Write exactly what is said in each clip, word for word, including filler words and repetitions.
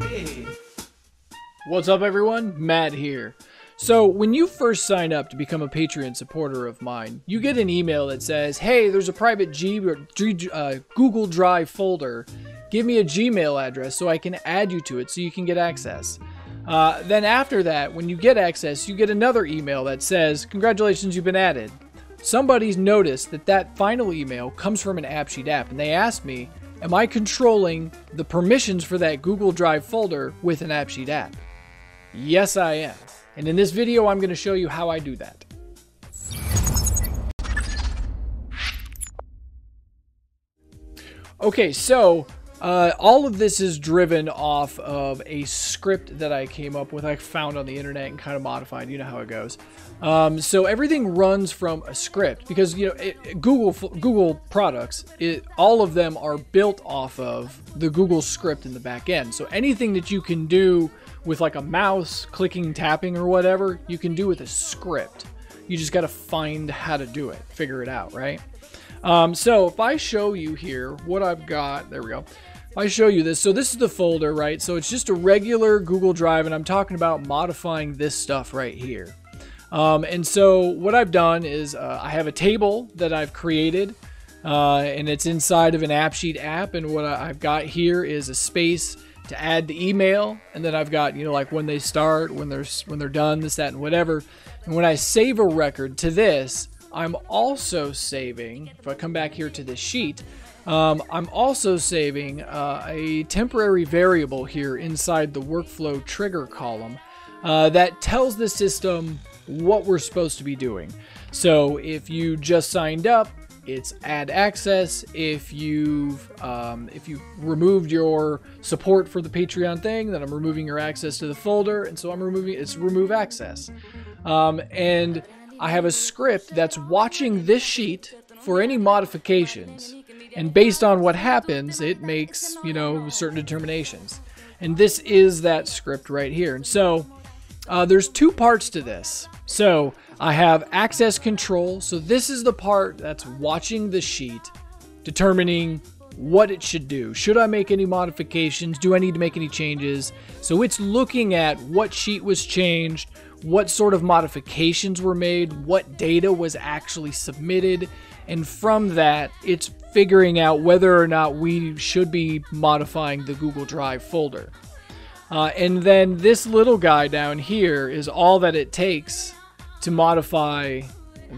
Hey. What's up everyone, Matt here. So when you first sign up to become a Patreon supporter of mine, you get an email that says, hey, there's a private G or G uh, Google Drive folder. Give me a Gmail address so I can add you to it so you can get access. Uh, then after that, when you get access, you get another email that says, congratulations, you've been added. Somebody's noticed that that final email comes from an AppSheet app, and they asked me, am I controlling the permissions for that Google Drive folder with an AppSheet app? Yes, I am. And in this video, I'm going to show you how I do that. Okay, so uh, all of this is driven off of a script that I came up with, I found on the internet and kind of modified. You know how it goes. Um, so everything runs from a script because, you know, it, Google Google products, it, all of them are built off of the Google script in the back end. So anything that you can do with like a mouse, clicking, tapping or whatever, you can do with a script. You just gotta find how to do it, figure it out, right? Um, so if I show you here what I've got, there we go. If I show you this, so this is the folder, right? So it's just a regular Google Drive, and I'm talking about modifying this stuff right here. Um, and so what I've done is uh, I have a table that I've created, uh, and it's inside of an AppSheet app. And what I've got here is a space to add the email, and then I've got, you know, like when they start, when they're when they're done, this, that, and whatever. And when I save a record to this, I'm also saving, if I come back here to this sheet, um, I'm also saving uh, a temporary variable here inside the workflow trigger column uh, that tells the system what we're supposed to be doing. So if you just signed up, it's add access. If you've um, if you removed your support for the Patreon thing, then I'm removing your access to the folder, and so I'm removing it's remove access. Um, and I have a script that's watching this sheet for any modifications, and based on what happens, it makes, you know, certain determinations. And this is that script right here. And so uh, there's two parts to this. So I have access control. So this is the part that's watching the sheet, determining what it should do. Should I make any modifications? Do I need to make any changes? So it's looking at what sheet was changed, what sort of modifications were made, what data was actually submitted. And from that, it's figuring out whether or not we should be modifying the Google Drive folder. Uh, and then this little guy down here is all that it takes to modify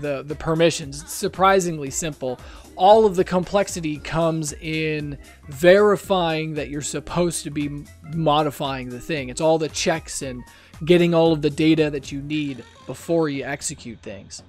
the, the permissions. It's surprisingly simple. All of the complexity comes in verifying that you're supposed to be modifying the thing. It's all the checks and getting all of the data that you need before you execute things.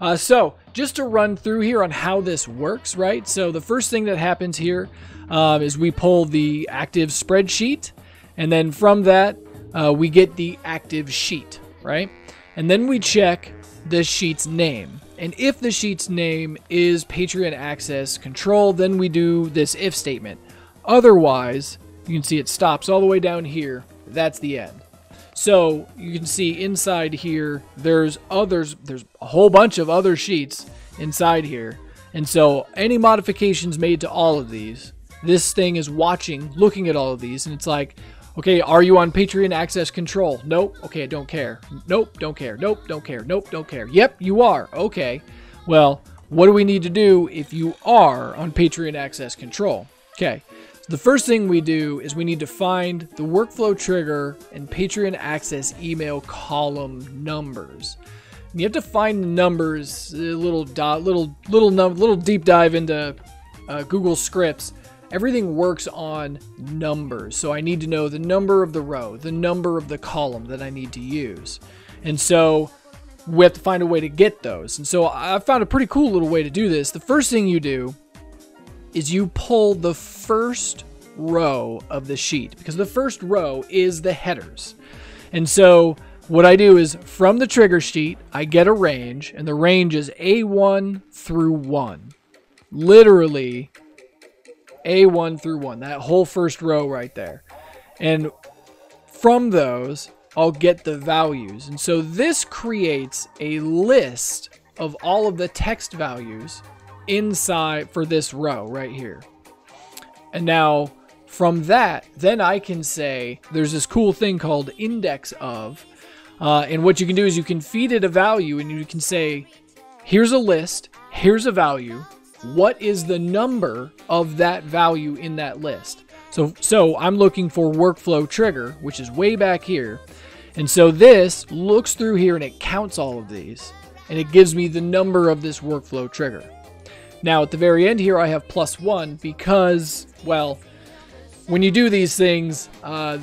Uh, so just to run through here on how this works, right? So the first thing that happens here um, is we pull the active spreadsheet. And then from that, uh, we get the active sheet, right? And then we check the sheet's name. And if the sheet's name is Patreon access control, then we do this if statement. Otherwise, you can see it stops all the way down here. That's the end. So you can see inside here, there's others, there's a whole bunch of other sheets inside here. And so any modifications made to all of these, this thing is watching, looking at all of these, and it's like, okay, are you on Patreon access control? Nope. Okay, I don't care. Nope, don't care. Nope, don't care. Nope, don't care. Yep, you are. Okay. Well, what do we need to do if you are on Patreon access control? Okay. So the first thing we do is we need to find the workflow trigger and Patreon access email column numbers. And you have to find the numbers, a little dot, little, little, num little deep dive into uh, Google Scripts. Everything works on numbers. So I need to know the number of the row, the number of the column that I need to use. And so we have to find a way to get those. And so I found a pretty cool little way to do this. The first thing you do is you pull the first row of the sheet, because the first row is the headers. And so what I do is from the trigger sheet, I get a range, and the range is A one through one. Literally A one through one, that whole first row right there. And from those, I'll get the values. And so this creates a list of all of the text values inside for this row right here. And now From that, then I can say there's this cool thing called index of, uh, and what you can do is you can feed it a value and you can say, here's a list, here's a value. What is the number of that value in that list? So, so I'm looking for workflow trigger, which is way back here. And so this looks through here and it counts all of these and it gives me the number of this workflow trigger. Now at the very end here, I have plus one because, well, when you do these things, uh,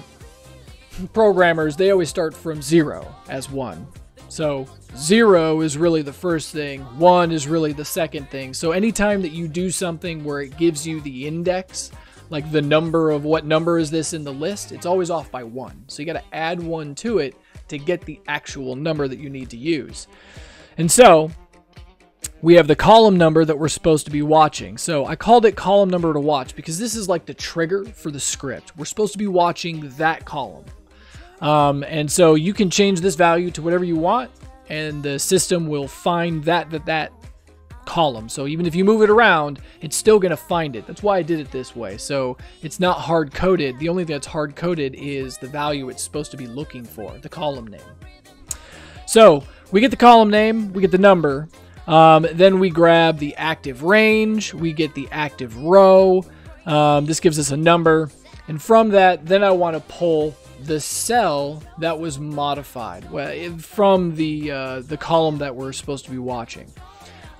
programmers, they always start from zero as one. So zero is really the first thing. One is really the second thing. So anytime that you do something where it gives you the index, like the number of what number is this in the list, it's always off by one. So you got to add one to it to get the actual number that you need to use. And so we have the column number that we're supposed to be watching. So I called it column number to watch because this is like the trigger for the script. We're supposed to be watching that column. Um, and so you can change this value to whatever you want and the system will find that, that, that column. So even if you move it around, it's still going to find it. That's why I did it this way. So it's not hard coded. The only thing that's hard coded is the value it's supposed to be looking for, the column name. So we get the column name, we get the number. Um, then we grab the active range. We get the active row. Um, this gives us a number. And from that, then I want to pull the cell that was modified well, from the, uh, the column that we're supposed to be watching.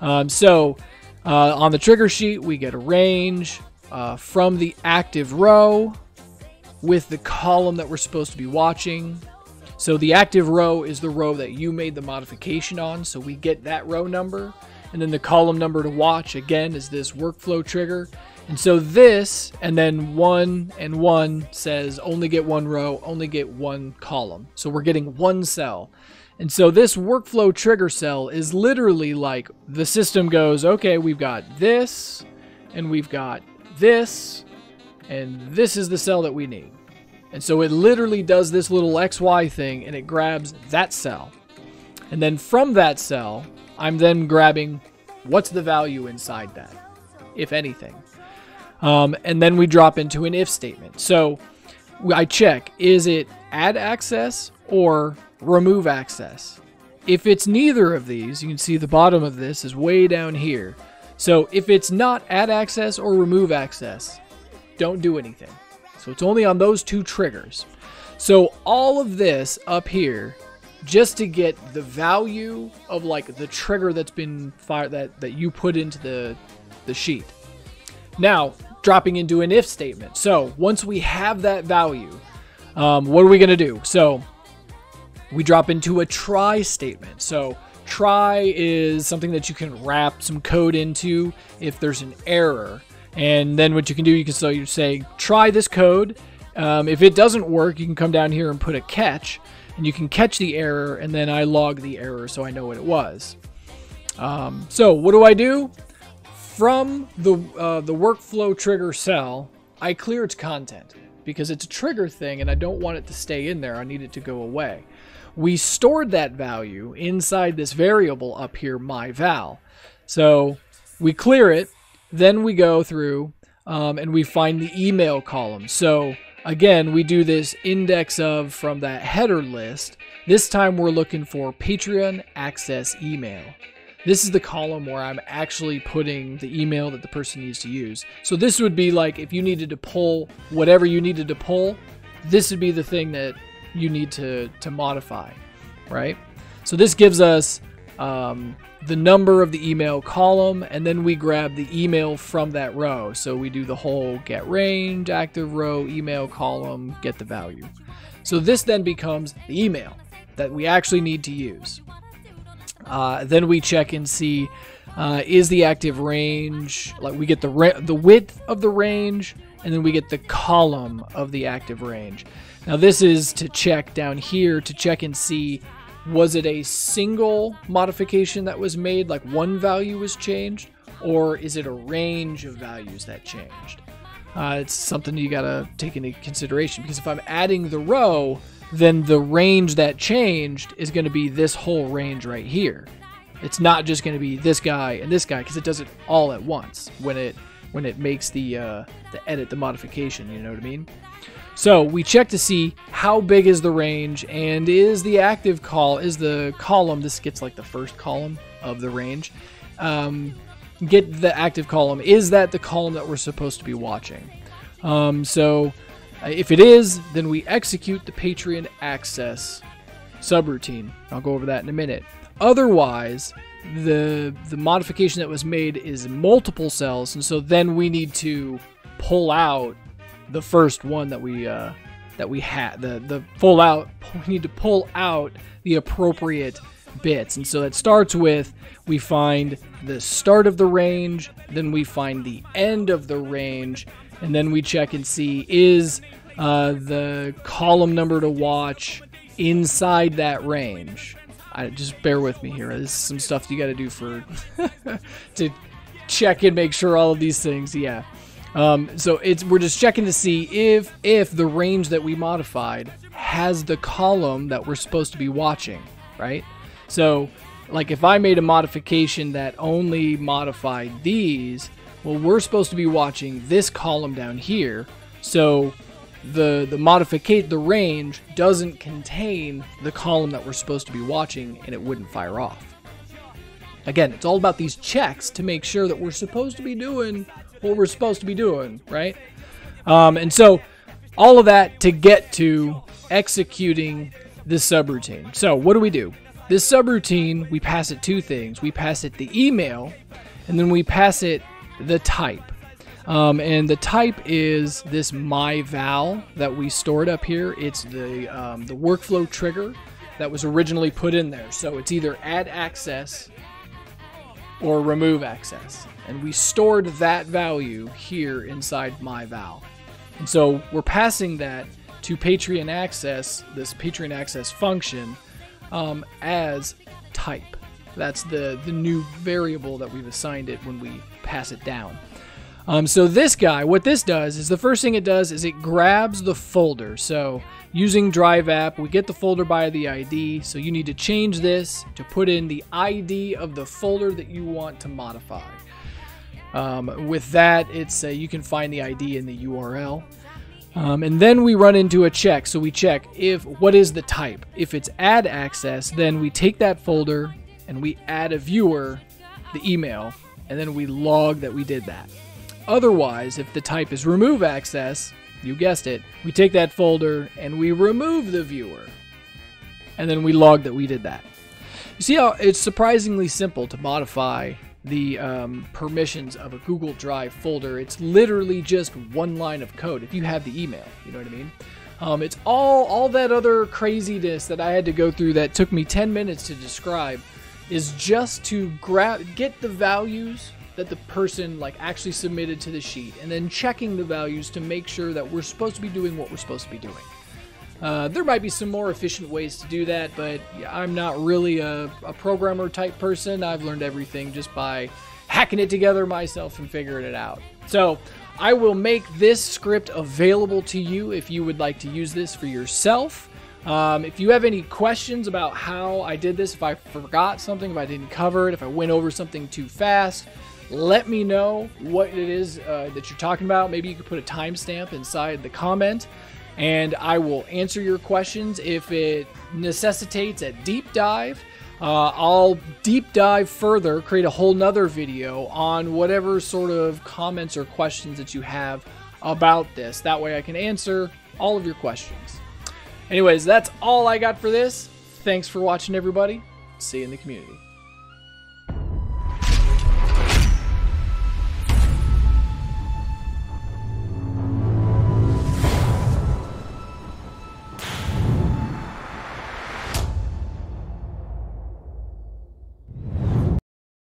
Um, so uh, on the trigger sheet, we get a range uh, from the active row with the column that we're supposed to be watching. So the active row is the row that you made the modification on. So we get that row number. And then the column number to watch, again, is this workflow trigger. And so this, and then one and one says only get one row, only get one column. So we're getting one cell. And so this workflow trigger cell is literally like the system goes, okay, we've got this and we've got this, and this is the cell that we need. And so it literally does this little X Y thing and it grabs that cell. And then from that cell, I'm then grabbing what's the value inside that, if anything. Um, and then we drop into an if statement. So I check, is it add access or remove access? If it's neither of these, you can see the bottom of this is way down here. So if it's not add access or remove access, don't do anything. So it's only on those two triggers. So all of this up here, just to get the value of like the trigger that's been fired, that, that you put into the, the sheet. Now, dropping into an if statement. So once we have that value, um, what are we going to do? So we drop into a try statement. So try is something that you can wrap some code into if there's an error. And then what you can do, you can so you say, try this code. Um, if it doesn't work, you can come down here and put a catch and you can catch the error. And then I log the error so I know what it was. Um, so what do I do? From the, uh, the workflow trigger cell, I clear its content because it's a trigger thing and I don't want it to stay in there. I need it to go away. We stored that value inside this variable up here, myVal. So we clear it, then we go through um, and we find the email column. So again, we do this index of from that header list. This time we're looking for Patreon access email. This is the column where I'm actually putting the email that the person needs to use. So this would be like if you needed to pull whatever you needed to pull, this would be the thing that you need to, to modify, right? So this gives us um, the number of the email column, and then we grab the email from that row. So we do the whole get range, active row, email column, get the value. So this then becomes the email that we actually need to use. Uh, then we check and see, uh, is the active range, like we get the ra the width of the range, and then we get the column of the active range. Now this is to check down here to check and see, was it a single modification that was made, like one value was changed, or is it a range of values that changed? Uh, it's something you gotta take into consideration because if I'm adding the row, then the range that changed is going to be this whole range right here. It's not just going to be this guy and this guy because it does it all at once. When it when it makes the uh, the edit, the modification, you know what I mean? So we check to see how big is the range, and is the active call, is the column, this gets like the first column of the range, um, get the active column, is that the column that we're supposed to be watching? Um, so if it is, then we execute the Patreon access subroutine. I'll go over that in a minute. Otherwise, the the modification that was made is multiple cells, and so then we need to pull out the first one that we uh, that we had, the the pull out. We need to pull out the appropriate bits, and so it starts with we find the start of the range, then we find the end of the range, and then we check and see is uh, the column number to watch inside that range. I, just bear with me here. This is some stuff you got to do for to check and make sure all of these things. Yeah. Um, so it's we're just checking to see if if the range that we modified has the column that we're supposed to be watching, right? So, like if I made a modification that only modified these, well, we're supposed to be watching this column down here. So the the modificate the range doesn't contain the column that we're supposed to be watching, and it wouldn't fire off. Again, it's all about these checks to make sure that we're supposed to be doing what we're supposed to be doing, right? Um, and so all of that to get to executing this subroutine. So what do we do? This subroutine, we pass it two things. We pass it the email, and then we pass it the type. Um, and the type is this myVal that we stored up here. It's the, um, the workflow trigger that was originally put in there. So it's either add access or remove access. And we stored that value here inside myVal. And so we're passing that to Patreon access, this Patreon access function, um, as type. That's the, the new variable that we've assigned it when we pass it down. Um, so this guy, what this does is the first thing it does is it grabs the folder. So using DriveApp, we get the folder by the I D. So you need to change this to put in the I D of the folder that you want to modify. Um, with that, it's uh, you can find the I D in the U R L. Um, and then we run into a check. So we check if what is the type. If it's add access, then we take that folder and we add a viewer, the email, and then we log that we did that. Otherwise, if the type is remove access, you guessed it, we take that folder and we remove the viewer, and then we log that we did that. You see how it's surprisingly simple to modify the um, permissions of a Google Drive folder. It's literally just one line of code if you have the email, you know what I mean? Um, it's all, all that other craziness that I had to go through that took me ten minutes to describe is just to grab, get the values that the person like actually submitted to the sheet, and then checking the values to make sure that we're supposed to be doing what we're supposed to be doing. Uh, there might be some more efficient ways to do that, but I'm not really a, a programmer type person. I've learned everything just by hacking it together myself and figuring it out. So I will make this script available to you if you would like to use this for yourself. Um, if you have any questions about how I did this, if I forgot something, if I didn't cover it, if I went over something too fast, let me know what it is uh, that you're talking about. Maybe you could put a timestamp inside the comment, and I will answer your questions. If it necessitates a deep dive, uh, I'll deep dive further, create a whole nother video on whatever sort of comments or questions that you have about this. That way I can answer all of your questions. Anyways, that's all I got for this. Thanks for watching, everybody. See you in the community.